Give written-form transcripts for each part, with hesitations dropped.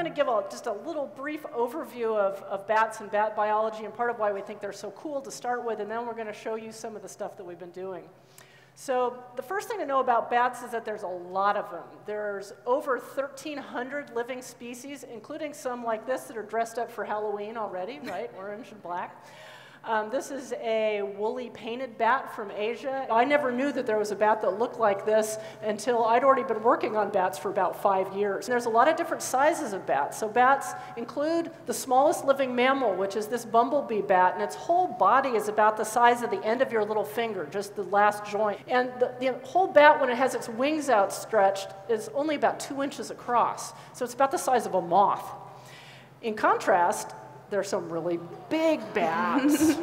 going to give just a little brief overview of bats and bat biology and part of why we think they're so cool to start with, and then we're going to show you some of the stuff that we've been doing. So the first thing to know about bats is that there's a lot of them. There's over 1,300 living species, including some like this that are dressed up for Halloween already, right? Orange and black. This is a woolly painted bat from Asia. I never knew that there was a bat that looked like this until I'd already been working on bats for about 5 years. And there's a lot of different sizes of bats. So bats include the smallest living mammal, which is this bumblebee bat, and its whole body is about the size of the end of your little finger, just the last joint. And the whole bat, when it has its wings outstretched, is only about 2 inches across. So it's about the size of a moth. In contrast, there are some really big bats.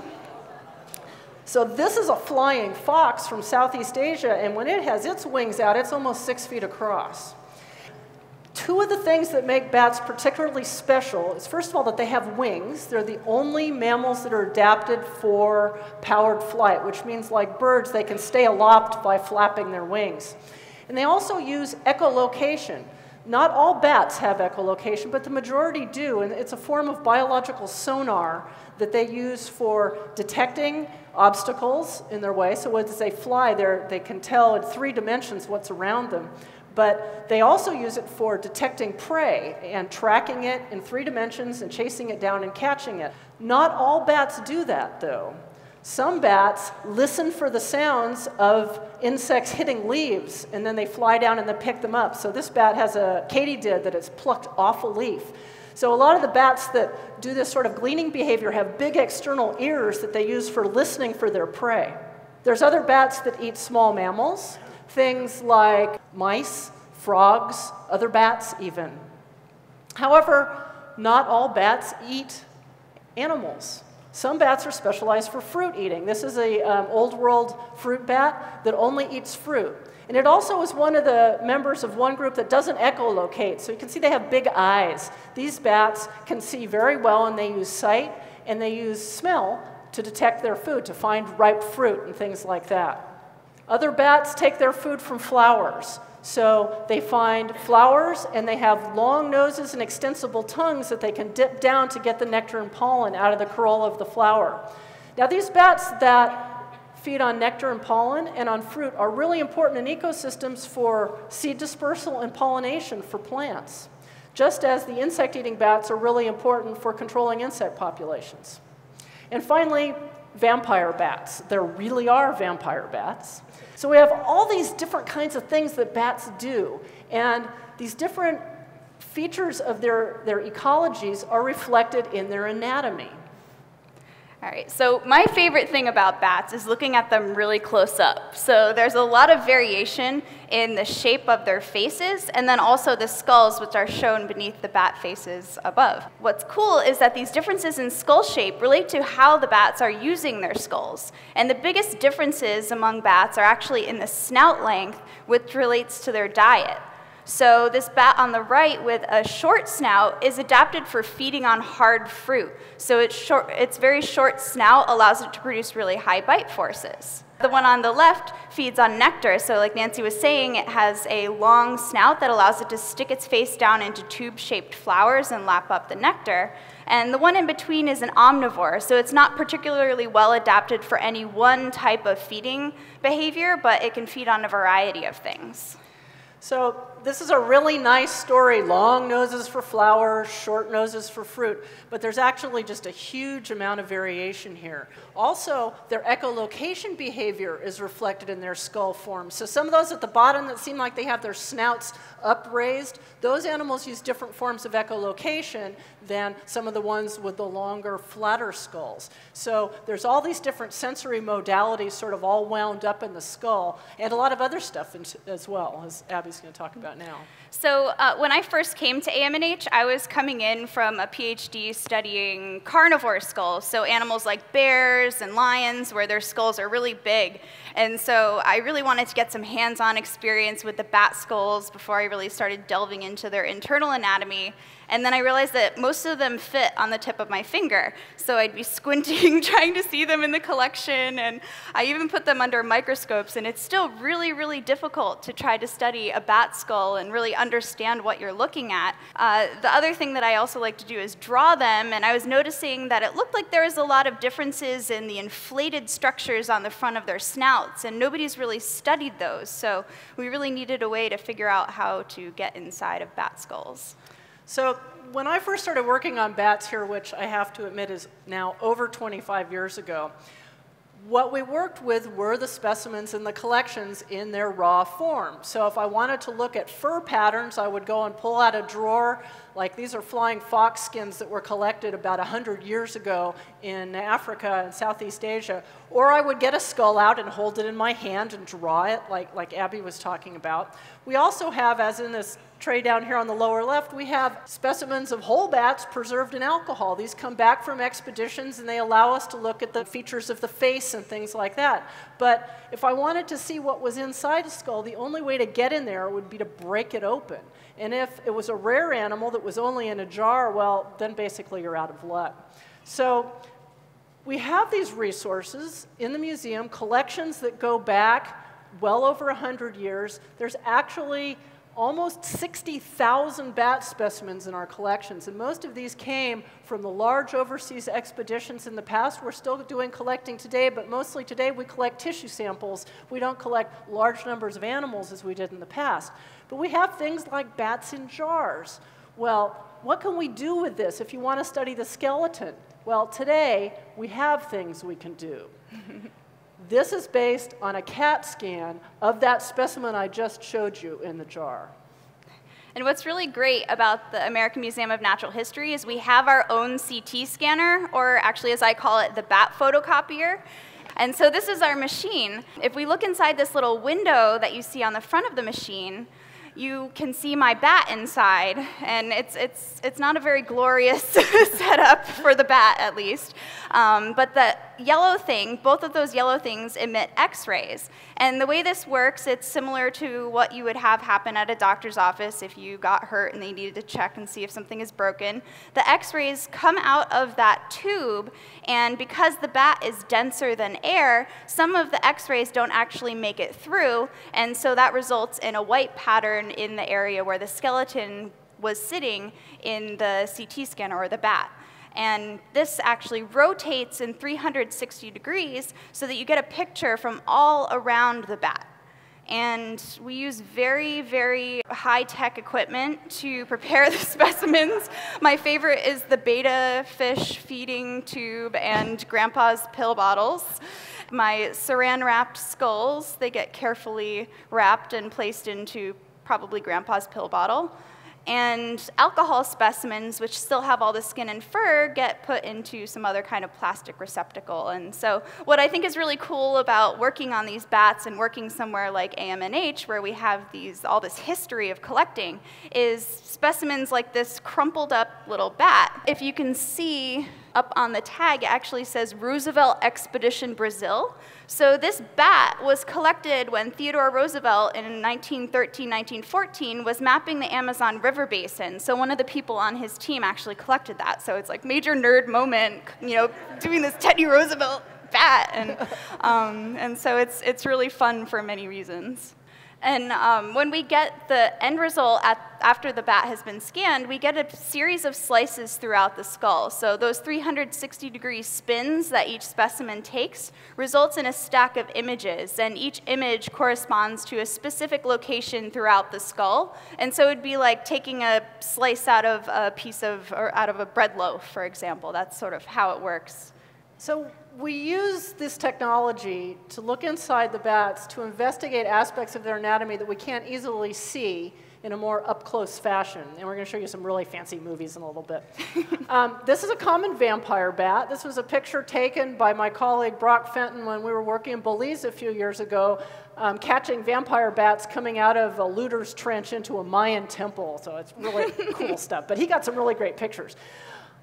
So this is a flying fox from Southeast Asia, and when it has its wings out, it's almost 6 feet across. Two of the things that make bats particularly special is, first of all, that they have wings. They're the only mammals that are adapted for powered flight, which means, like birds, they can stay aloft by flapping their wings. And they also use echolocation. Not all bats have echolocation, but the majority do, and it's a form of biological sonar that they use for detecting obstacles in their way. So as they fly, they can tell in 3 dimensions what's around them. But they also use it for detecting prey and tracking it in 3 dimensions and chasing it down and catching it. Not all bats do that, though. Some bats listen for the sounds of insects hitting leaves, and then they fly down and they pick them up. So this bat has a katydid that it's plucked off a leaf. So a lot of the bats that do this sort of gleaning behavior have big external ears that they use for listening for their prey. There's other bats that eat small mammals, things like mice, frogs, other bats even. However, not all bats eat animals. Some bats are specialized for fruit eating. This is an old world fruit bat that only eats fruit. And it also is one of the members of one group that doesn't echolocate. So you can see they have big eyes. These bats can see very well, and they use sight and they use smell to detect their food, to find ripe fruit and things like that. Other bats take their food from flowers. So they find flowers, and they have long noses and extensible tongues that they can dip down to get the nectar and pollen out of the corolla of the flower. Now, these bats that feed on nectar and pollen and on fruit are really important in ecosystems for seed dispersal and pollination for plants, just as the insect-eating bats are really important for controlling insect populations. And finally, vampire bats. There really are vampire bats. So we have all these different kinds of things that bats do, and these different features of their ecologies are reflected in their anatomy. All right, so my favorite thing about bats is looking at them really close up. So there's a lot of variation in the shape of their faces, and then also the skulls, which are shown beneath the bat faces above. What's cool is that these differences in skull shape relate to how the bats are using their skulls. And the biggest differences among bats are actually in the snout length, which relates to their diet. So this bat on the right with a short snout is adapted for feeding on hard fruit. So its very short snout allows it to produce really high bite forces. The one on the left feeds on nectar. So like Nancy was saying, it has a long snout that allows it to stick its face down into tube-shaped flowers and lap up the nectar. And the one in between is an omnivore. So it's not particularly well adapted for any one type of feeding behavior, but it can feed on a variety of things. So this is a really nice story, long noses for flowers, short noses for fruit, but there's actually just a huge amount of variation here. Also, their echolocation behavior is reflected in their skull form. So some of those at the bottom that seem like they have their snouts upraised, those animals use different forms of echolocation than some of the ones with the longer, flatter skulls. So there's all these different sensory modalities sort of all wound up in the skull, and a lot of other stuff as well, as Abby's going to talk about now. So when I first came to AMNH, I was coming in from a PhD studying carnivore skulls, so animals like bears and lions where their skulls are really big. And so I really wanted to get some hands-on experience with the bat skulls before I really started delving into their internal anatomy. And then I realized that most of them fit on the tip of my finger. So I'd be squinting, trying to see them in the collection, and I even put them under microscopes, and it's still really, really difficult to try to study a bat skull and really understand what you're looking at. The other thing that I also like to do is draw them, and I was noticing that it looked like there was a lot of differences in the inflated structures on the front of their snouts, and nobody's really studied those, so we really needed a way to figure out how to get inside of bat skulls. So when I first started working on bats here, which I have to admit is now over 25 years ago, what we worked with were the specimens in the collections in their raw form. So if I wanted to look at fur patterns, I would go and pull out a drawer. Like, these are flying fox skins that were collected about 100 years ago in Africa and Southeast Asia. Or I would get a skull out and hold it in my hand and draw it, like Abby was talking about. We also have, as in this tray down here on the lower left, we have specimens of whole bats preserved in alcohol. These come back from expeditions, and they allow us to look at the features of the face and things like that. But if I wanted to see what was inside a skull, the only way to get in there would be to break it open. And if it was a rare animal that was only in a jar, well, then basically you're out of luck. So we have these resources in the museum, collections that go back well over 100 years. There's actually almost 60,000 bat specimens in our collections, and most of these came from the large overseas expeditions in the past. We're still doing collecting today, but mostly today we collect tissue samples. We don't collect large numbers of animals as we did in the past. But we have things like bats in jars. Well, what can we do with this if you want to study the skeleton? Well, today we have things we can do. This is based on a CAT scan of that specimen I just showed you in the jar. And what's really great about the American Museum of Natural History is we have our own CT scanner, or actually as I call it, the bat photocopier. And so this is our machine. If we look inside this little window that you see on the front of the machine, you can see my bat inside, and it's not a very glorious setup for the bat, at least. But the yellow thing, both of those yellow things emit X-rays. And the way this works, it's similar to what you would have happen at a doctor's office if you got hurt and they needed to check and see if something is broken. The X-rays come out of that tube, and because the bat is denser than air, some of the X-rays don't actually make it through, and so that results in a white pattern in the area where the skeleton was sitting in the CT scanner or the bat. And this actually rotates in 360 degrees so that you get a picture from all around the bat. And we use very, very high-tech equipment to prepare the specimens. My favorite is the betta fish feeding tube and grandpa's pill bottles. My saran-wrapped skulls, they get carefully wrapped and placed into probably grandpa's pill bottle. And alcohol specimens, which still have all the skin and fur, get put into some other kind of plastic receptacle. And so what I think is really cool about working on these bats and working somewhere like AMNH, where we have all this history of collecting, is specimens like this crumpled up little bat. If you can see up on the tag, it actually says Roosevelt Expedition Brazil. So this bat was collected when Theodore Roosevelt in 1913, 1914 was mapping the Amazon River basin. So one of the people on his team actually collected that. So it's like major nerd moment, you know, doing this Teddy Roosevelt bat. And so it's really fun for many reasons. And when we get the end result after the bat has been scanned, we get a series of slices throughout the skull. So those 360-degree spins that each specimen takes results in a stack of images, and each image corresponds to a specific location throughout the skull. And so it'd be like taking a slice out of a piece of, or out of a bread loaf, for example. That's sort of how it works. So we use this technology to look inside the bats to investigate aspects of their anatomy that we can't easily see in a more up-close fashion. And we're going to show you some really fancy movies in a little bit. This is a common vampire bat. This was a picture taken by my colleague Brock Fenton when we were working in Belize a few years ago, catching vampire bats coming out of a looter's trench into a Mayan temple. So it's really cool stuff. But he got some really great pictures.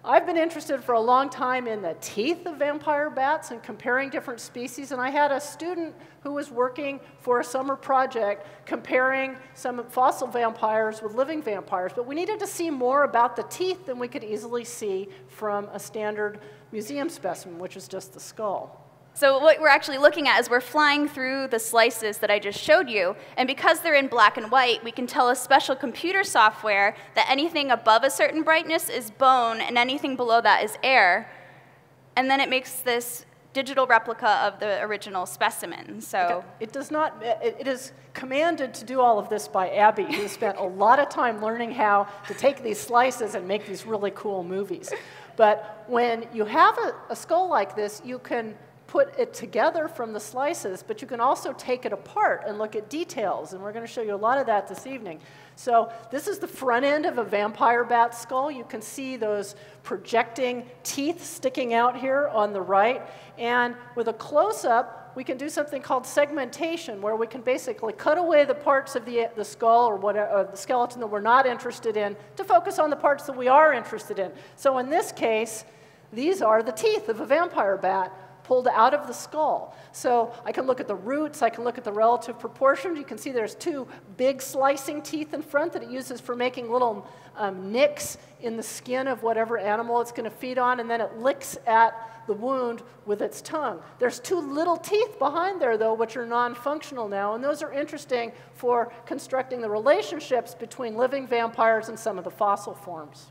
I've been interested for a long time in the teeth of vampire bats and comparing different species, and I had a student who was working for a summer project comparing some fossil vampires with living vampires, but we needed to see more about the teeth than we could easily see from a standard museum specimen, which is just the skull. So what we're actually looking at is we're flying through the slices that I just showed you, and because they're in black and white, we can tell a special computer software that anything above a certain brightness is bone, and anything below that is air, and then it makes this digital replica of the original specimen. So it does not, it is commanded to do all of this by Abby, who spent a lot of time learning how to take these slices and make these really cool movies. But when you have a skull like this, you can put it together from the slices, but you can also take it apart and look at details, and we're going to show you a lot of that this evening. So this is the front end of a vampire bat skull. You can see those projecting teeth sticking out here on the right, and with a close-up, we can do something called segmentation, where we can basically cut away the parts of the skull or whatever, the skeleton that we're not interested in to focus on the parts that we are interested in. So in this case, these are the teeth of a vampire bat pulled out of the skull. So I can look at the roots, I can look at the relative proportions. You can see there's two big slicing teeth in front that it uses for making little nicks in the skin of whatever animal it's going to feed on, and then it licks at the wound with its tongue. There's two little teeth behind there, though, which are non-functional now, and those are interesting for constructing the relationships between living vampires and some of the fossil forms.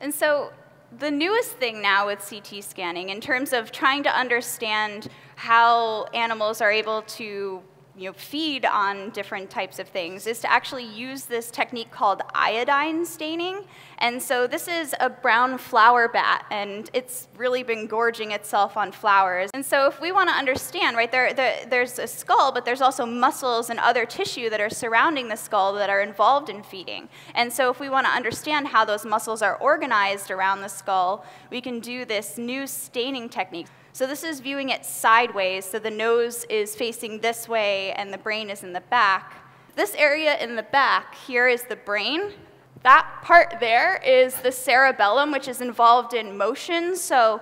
And so the newest thing now with CT scanning, in terms of trying to understand how animals are able to, you know, feed on different types of things, is to actually use this technique called iodine staining. And so this is a brown flower bat, and it's really been gorging itself on flowers. And so if we want to understand, right, there's a skull, but there's also muscles and other tissue that are surrounding the skull that are involved in feeding. And so if we want to understand how those muscles are organized around the skull, we can do this new staining technique. So this is viewing it sideways, so the nose is facing this way and the brain is in the back. This area in the back here is the brain. That part there is the cerebellum, which is involved in motion, so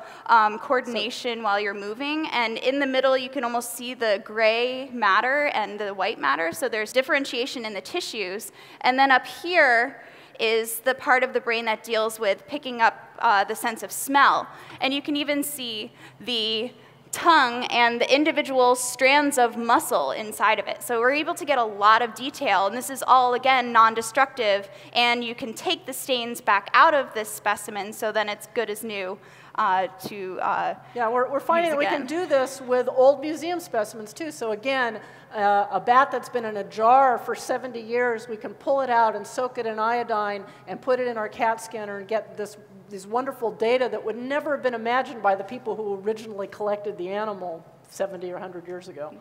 coordination while you're moving. And in the middle, you can almost see the gray matter and the white matter, so there's differentiation in the tissues. And then up here is the part of the brain that deals with picking up the sense of smell. And you can even see the tongue and the individual strands of muscle inside of it. So we're able to get a lot of detail, and this is all, again, non-destructive, and you can take the stains back out of this specimen, so then it's good as new yeah, we're finding that we can do this with old museum specimens, too. So again, a bat that's been in a jar for 70 years, we can pull it out and soak it in iodine and put it in our CAT scanner and get this these wonderful data that would never have been imagined by the people who originally collected the animal 70 or 100 years ago.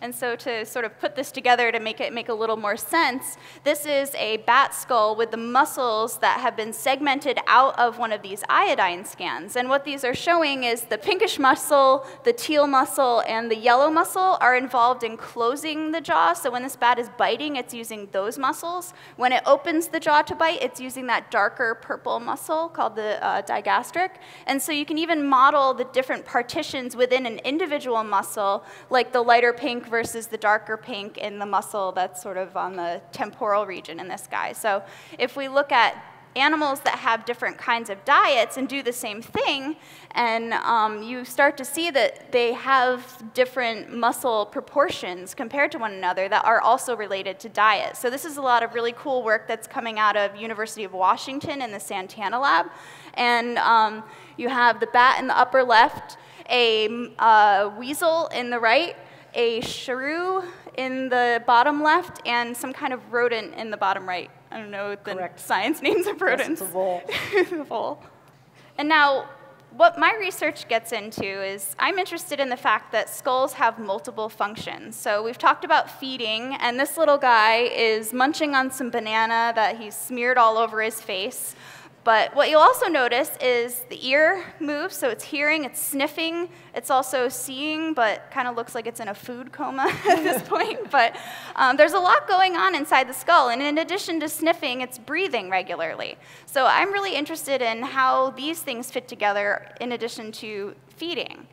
And so to sort of put this together to make it make a little more sense, this is a bat skull with the muscles that have been segmented out of one of these iodine scans. And what these are showing is the pinkish muscle, the teal muscle, and the yellow muscle are involved in closing the jaw. So when this bat is biting, it's using those muscles. When it opens the jaw to bite, it's using that darker purple muscle called the digastric. And so you can even model the different partitions within an individual muscle, like the lighter pink versus the darker pink in the muscle that's sort of on the temporal region in this guy. So if we look at animals that have different kinds of diets and do the same thing, and you start to see that they have different muscle proportions compared to one another that are also related to diet. So this is a lot of really cool work that's coming out of University of Washington in the Santana lab. And you have the bat in the upper left, a weasel in the right, a shrew in the bottom left, and some kind of rodent in the bottom right. I don't know the science names of rodents. Yes, the vole. The vole. And now, what my research gets into is I'm interested in the fact that skulls have multiple functions. So we've talked about feeding, and this little guy is munching on some banana that he's smeared all over his face. But what you'll also notice is the ear moves, so it's hearing, it's sniffing, it's also seeing, but kind of looks like it's in a food coma at this point. But there's a lot going on inside the skull, and in addition to sniffing, it's breathing regularly. So I'm really interested in how these things fit together in addition to feeding.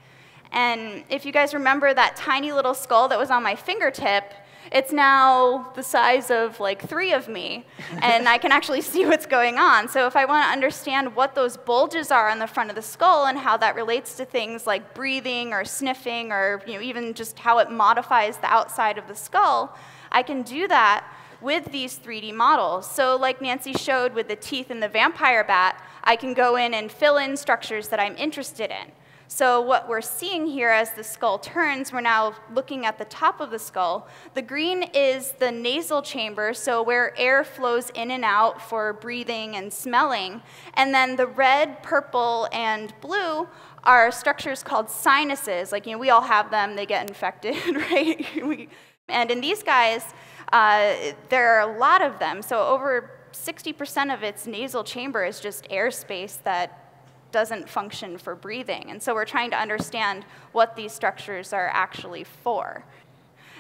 And if you guys remember that tiny little skull that was on my fingertip, it's now the size of like 3 of me, and I can actually see what's going on. So if I want to understand what those bulges are on the front of the skull and how that relates to things like breathing or sniffing or even just how it modifies the outside of the skull, I can do that with these 3D models. So like Nancy showed with the teeth and the vampire bat, I can go in and fill in structures that I'm interested in. So what we're seeing here as the skull turns, we're now looking at the top of the skull. The green is the nasal chamber, so where air flows in and out for breathing and smelling. And then the red, purple, and blue are structures called sinuses. Like, we all have them, they get infected, right? And in these guys, there are a lot of them. So over 60% of its nasal chamber is just airspace that doesn't function for breathing. And so we're trying to understand what these structures are actually for.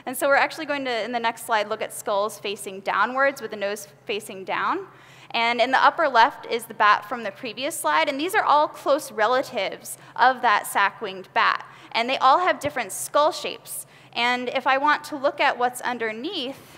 And so we're actually going to, in the next slide, look at skulls facing downwards with the nose facing down. And in the upper left is the bat from the previous slide. And these are all close relatives of that sack-winged bat. And they all have different skull shapes. And if I want to look at what's underneath,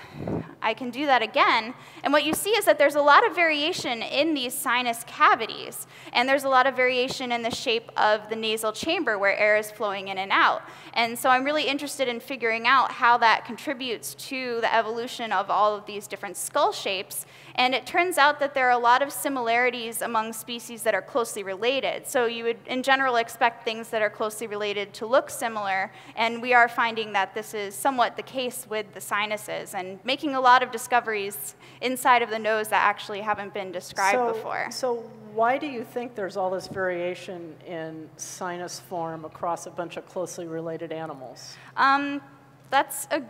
I can do that again, and what you see is that there's a lot of variation in these sinus cavities, and there's a lot of variation in the shape of the nasal chamber where air is flowing in and out. And so I'm really interested in figuring out how that contributes to the evolution of all of these different skull shapes, and it turns out that there are a lot of similarities among species that are closely related. So you would, in general, expect things that are closely related to look similar, and we are finding that this is somewhat the case with the sinuses, and making a lot of discoveries inside of the nose that actually haven't been described before. So why do you think there's all this variation in sinus form across a bunch of closely related animals? That's a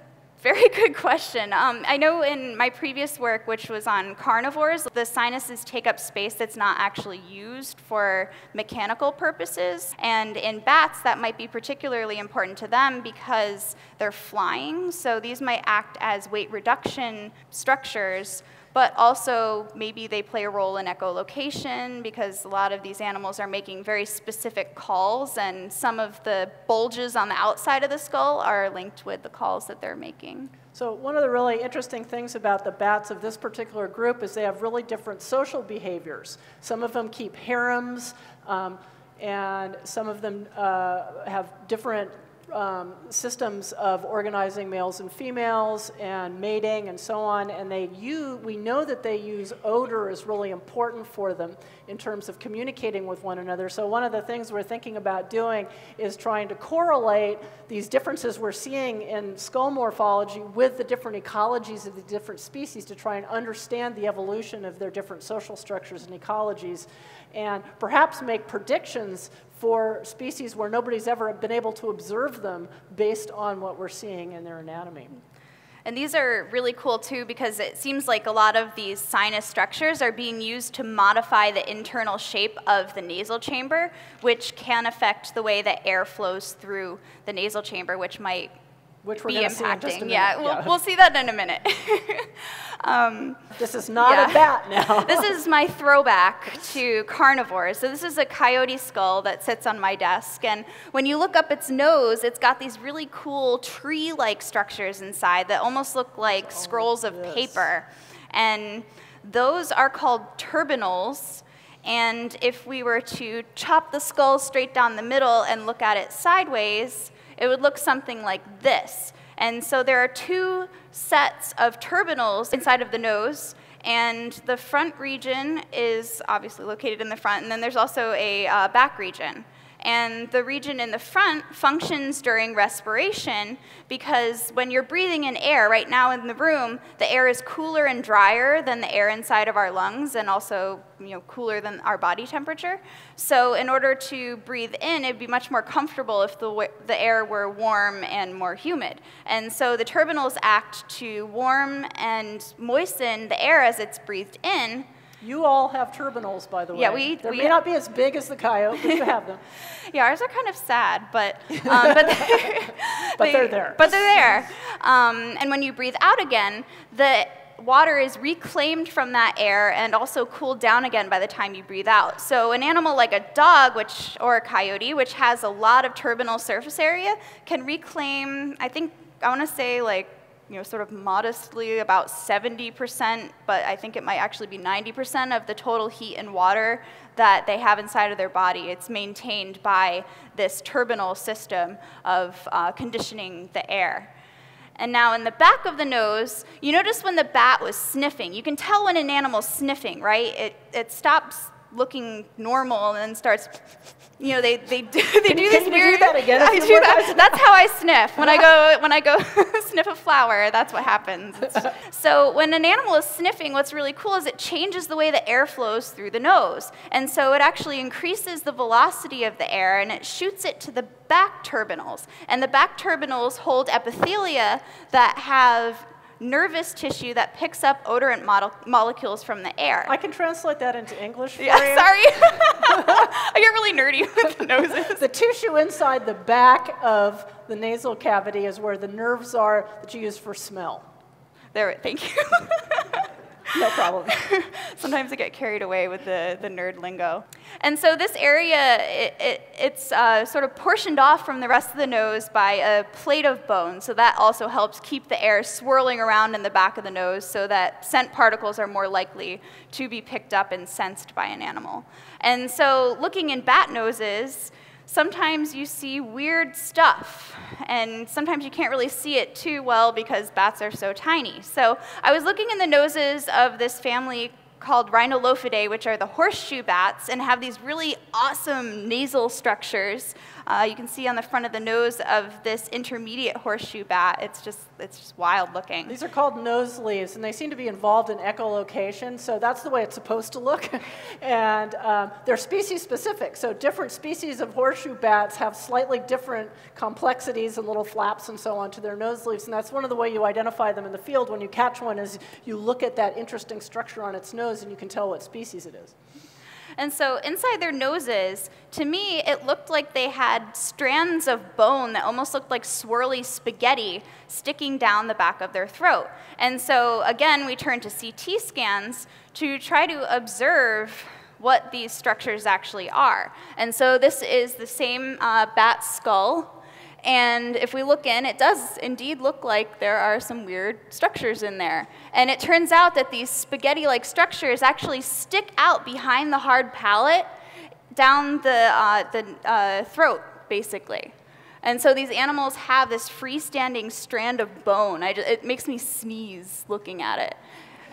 very good question. I know in my previous work, which was on carnivores, the sinuses take up space that's not actually used for mechanical purposes. And in bats, that might be particularly important to them because they're flying. So these might act as weight reduction structures, but also maybe they play a role in echolocation because a lot of these animals are making very specific calls, and some of the bulges on the outside of the skull are linked with the calls that they're making. So one of the really interesting things about the bats of this particular group is they have really different social behaviors. Some of them keep harems, and some of them have different systems of organizing males and females and mating and so on, and we know that they use odor is really important for them in terms of communicating with one another. So one of the things we're thinking about doing is trying to correlate these differences we're seeing in skull morphology with the different ecologies of the different species to try and understand the evolution of their different social structures and ecologies, and perhaps make predictions for species where nobody's ever been able to observe them based on what we're seeing in their anatomy. And these are really cool too, because it seems like a lot of these sinus structures are being used to modify the internal shape of the nasal chamber, which can affect the way that air flows through the nasal chamber, which might be impacting. Yeah, we'll see that in a minute. This is not a bat now. This is my throwback to carnivores. So this is a coyote skull that sits on my desk. And when you look up its nose, it's got these really cool tree-like structures inside that almost look like scrolls of paper. And those are called turbinals. And if we were to chop the skull straight down the middle and look at it sideways, it would look something like this. And so there are 2 sets of turbinals inside of the nose, and the front region is obviously located in the front, and then there's also a back region. And the region in the front functions during respiration, because when you're breathing in air, right now in the room, the air is cooler and drier than the air inside of our lungs, and also cooler than our body temperature. So in order to breathe in, it'd be much more comfortable if the air were warm and more humid. And so the turbinals act to warm and moisten the air as it's breathed in, You all have turbinals, by the way. Yeah, we may not be as big as the coyote, but you have them. Yeah, ours are kind of sad, but they're there. And when you breathe out again, the water is reclaimed from that air and also cooled down again by the time you breathe out. So an animal like a dog, or a coyote, which has a lot of turbinal surface area, can reclaim, I think, I want to say like, you know, sort of modestly about 70%, but I think it might actually be 90% of the total heat and water that they have inside of their body. It's maintained by this turbinal system of conditioning the air. And now in the back of the nose, you notice when the bat was sniffing. You can tell when an animal's sniffing, right? It stops looking normal and then starts, you know, they do this weird. Can you do that again? I do that. That's how I sniff when I go sniff a flower. That's what happens. So when an animal is sniffing, what's really cool is it changes the way the air flows through the nose, and so it actually increases the velocity of the air and it shoots it to the back turbinals, and the back turbinals hold epithelia that have nervous tissue that picks up odorant molecules from the air. I can translate that into English for you. Sorry. I get really nerdy with the noses. The tissue inside the back of the nasal cavity is where the nerves are that you use for smell. There, thank you. No problem. Sometimes I get carried away with the nerd lingo. And so this area, it's sort of portioned off from the rest of the nose by a plate of bone, so that also helps keep the air swirling around in the back of the nose so that scent particles are more likely to be picked up and sensed by an animal. And so looking in bat noses, sometimes you see weird stuff, and sometimes you can't really see it too well because bats are so tiny. So I was looking in the noses of this family called Rhinolophidae, which are the horseshoe bats, and have these really awesome nasal structures. You can see on the front of the nose of this intermediate horseshoe bat, it's just wild looking. These are called nose leaves, and they seem to be involved in echolocation, so that's the way it's supposed to look. And they're species specific, so different species of horseshoe bats have slightly different complexities and little flaps and so on to their nose leaves, and that's one of the way you identify them in the field when you catch one is you look at that interesting structure on its nose, and you can tell what species it is. And so inside their noses, to me, it looked like they had strands of bone that almost looked like swirly spaghetti sticking down the back of their throat. And so again, we turned to CT scans to try to observe what these structures actually are. And so this is the same bat skull. And if we look in, it does indeed look like there are some weird structures in there. And it turns out that these spaghetti-like structures actually stick out behind the hard palate down the throat, basically. And so these animals have this freestanding strand of bone. It makes me sneeze looking at it.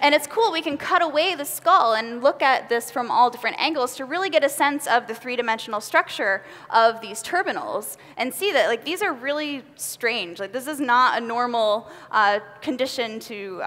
And it's cool, we can cut away the skull and look at this from all different angles to really get a sense of the three-dimensional structure of these turbinals and see that like these are really strange. Like this is not a normal condition to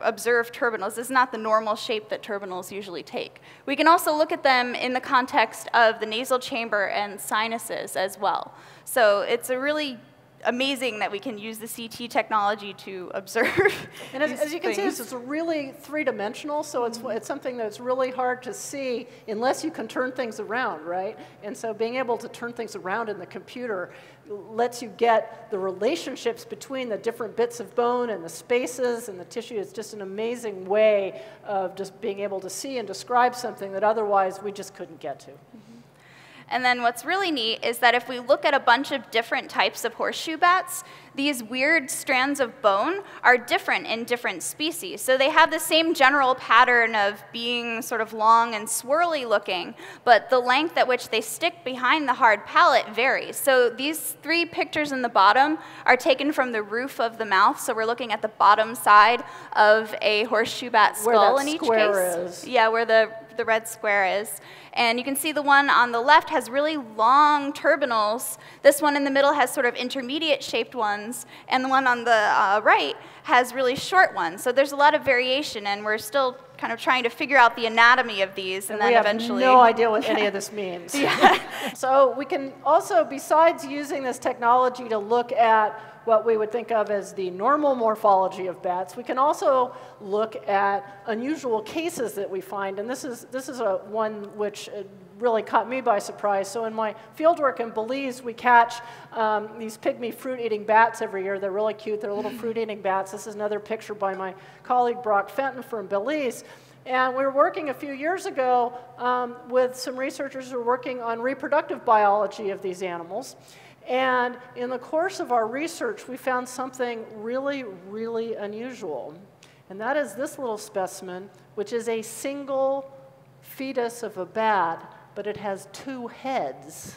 observe turbinals. This is not the normal shape that turbinals usually take. We can also look at them in the context of the nasal chamber and sinuses as well. So it's a really amazing that we can use the CT technology to observe. And as you can see, this is really three-dimensional, so it's something that's really hard to see unless you can turn things around, right? And so being able to turn things around in the computer lets you get the relationships between the different bits of bone and the spaces and the tissue. It's just an amazing way of just being able to see and describe something that otherwise we just couldn't get to. Mm-hmm. And then what's really neat is that if we look at a bunch of different types of horseshoe bats, these weird strands of bone are different in different species. So they have the same general pattern of being sort of long and swirly looking, but the length at which they stick behind the hard palate varies. So these three pictures in the bottom are taken from the roof of the mouth, so we're looking at the bottom side of a horseshoe bat skull in each case. Where that square is. Yeah, where the red square is. And you can see the one on the left has really long turbinals. This one in the middle has sort of intermediate shaped ones. And the one on the right has really short ones. So there's a lot of variation, and we're still kind of trying to figure out the anatomy of these, and then eventually... We have no idea what any of this means. Yeah. So we can also, besides using this technology to look at what we would think of as the normal morphology of bats, we can also look at unusual cases that we find. And this is one which really caught me by surprise. So in my fieldwork in Belize, we catch these pygmy fruit-eating bats every year. They're really cute. They're little fruit-eating bats. This is another picture by my colleague Brock Fenton from Belize. And we were working a few years ago with some researchers who were working on reproductive biology of these animals. And in the course of our research, we found something really, really unusual. And that is this little specimen, which is a single fetus of a bat, but it has two heads.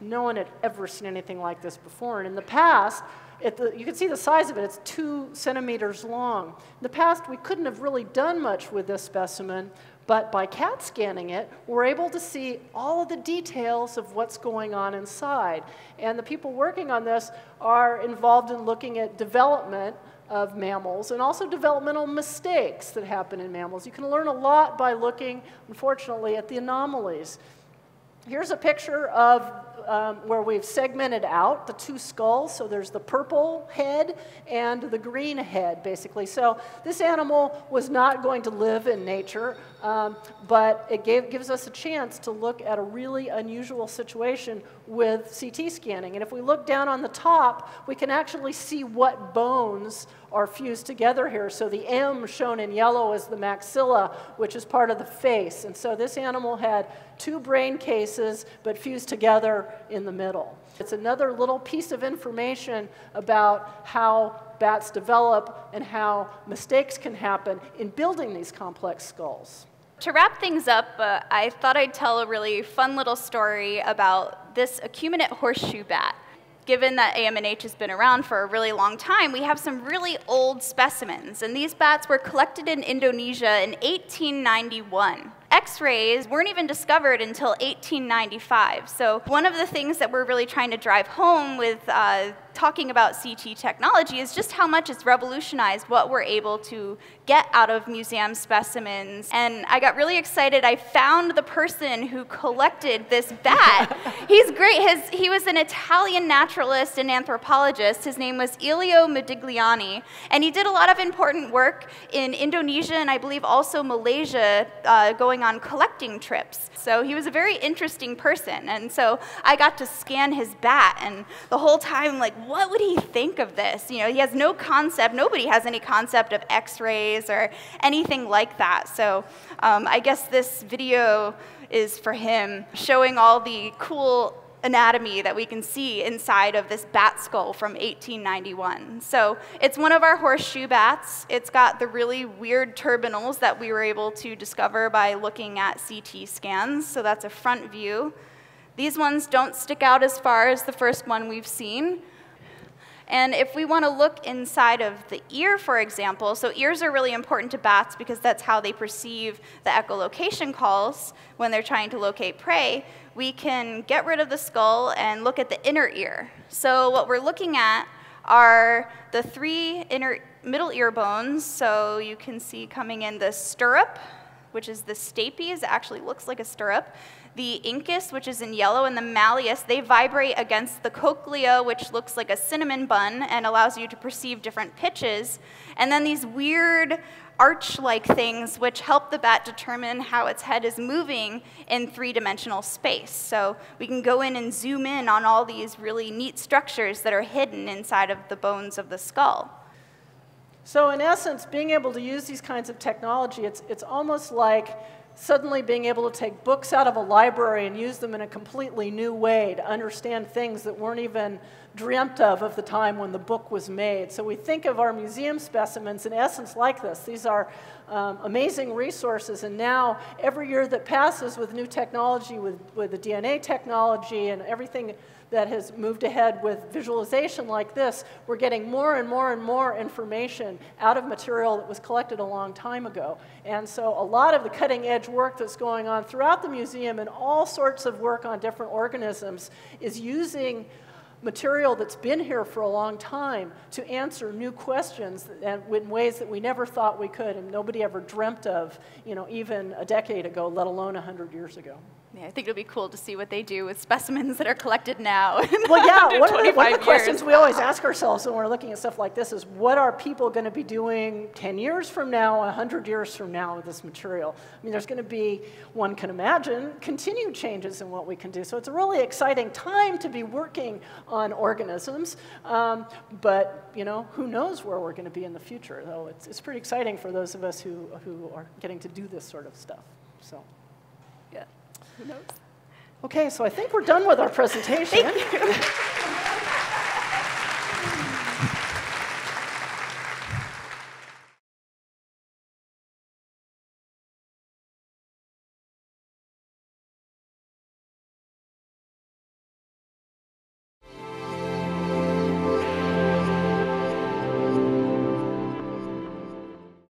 No one had ever seen anything like this before. And in the past, you can see the size of it. It's 2 centimeters long. In the past, we couldn't have really done much with this specimen, but by CAT scanning it, we're able to see all of the details of what's going on inside. And the people working on this are involved in looking at development of mammals and also developmental mistakes that happen in mammals. You can learn a lot by looking, unfortunately, at the anomalies. Here's a picture of where we've segmented out the two skulls. So there's the purple head and the green head, basically. So this animal was not going to live in nature, but it gives us a chance to look at a really unusual situation with CT scanning. And if we look down on the top, we can actually see what bones are fused together here. So the M shown in yellow is the maxilla, which is part of the face. And so this animal had two brain cases, but fused together in the middle. It's another little piece of information about how bats develop and how mistakes can happen in building these complex skulls. To wrap things up, I thought I'd tell a really fun little story about this acuminate horseshoe bat. Given that AMNH has been around for a really long time, we have some really old specimens, and these bats were collected in Indonesia in 1891. X-rays weren't even discovered until 1895, so one of the things that we're really trying to drive home with talking about CT technology is just how much it's revolutionized what we're able to get out of museum specimens. And I got really excited. I found the person who collected this bat. He's great. He was an Italian naturalist and anthropologist. His name was Elio Medigliani, and he did a lot of important work in Indonesia and I believe also Malaysia, going on collecting trips. So he was a very interesting person, and so I got to scan his bat, and the whole time, like, what would he think of this? You know, he has no concept, nobody has any concept of X-rays or anything like that. So I guess this video is for him, showing all the cool anatomy that we can see inside of this bat skull from 1891. So it's one of our horseshoe bats. It's got the really weird turbinals that we were able to discover by looking at CT scans. So that's a front view. These ones don't stick out as far as the first one we've seen. And if we want to look inside of the ear, for example, so ears are really important to bats because that's how they perceive the echolocation calls when they're trying to locate prey. We can get rid of the skull and look at the inner ear. So what we're looking at are the three inner middle ear bones. So you can see coming in the stirrup, which is the stapes, actually looks like a stirrup. The incus, which is in yellow, and the malleus, they vibrate against the cochlea, which looks like a cinnamon bun and allows you to perceive different pitches. And then these weird arch-like things which help the bat determine how its head is moving in three-dimensional space. So we can go in and zoom in on all these really neat structures that are hidden inside of the bones of the skull. So in essence, being able to use these kinds of technology, it's almost like suddenly being able to take books out of a library and use them in a completely new way to understand things that weren't even dreamt of the time when the book was made. So we think of our museum specimens in essence like this. These are amazing resources, and now every year that passes with new technology, with the DNA technology and everything that has moved ahead with visualization like this, we're getting more and more and more information out of material that was collected a long time ago. And so a lot of the cutting edge work that's going on throughout the museum and all sorts of work on different organisms is using material that's been here for a long time to answer new questions and in ways that we never thought we could and nobody ever dreamt of, you know, even a decade ago, let alone 100 years ago. Yeah, I think it'll be cool to see what they do with specimens that are collected now. Well, yeah, one of the questions we always ask ourselves when we're looking at stuff like this is, what are people going to be doing 10 years from now, 100 years from now with this material? I mean, there's going to be, one can imagine, continued changes in what we can do. So it's a really exciting time to be working on organisms. But, you know, who knows where we're going to be in the future, though. It's pretty exciting for those of us who are getting to do this sort of stuff. So, yeah. Okay, so I think we're done with our presentation. Thank you.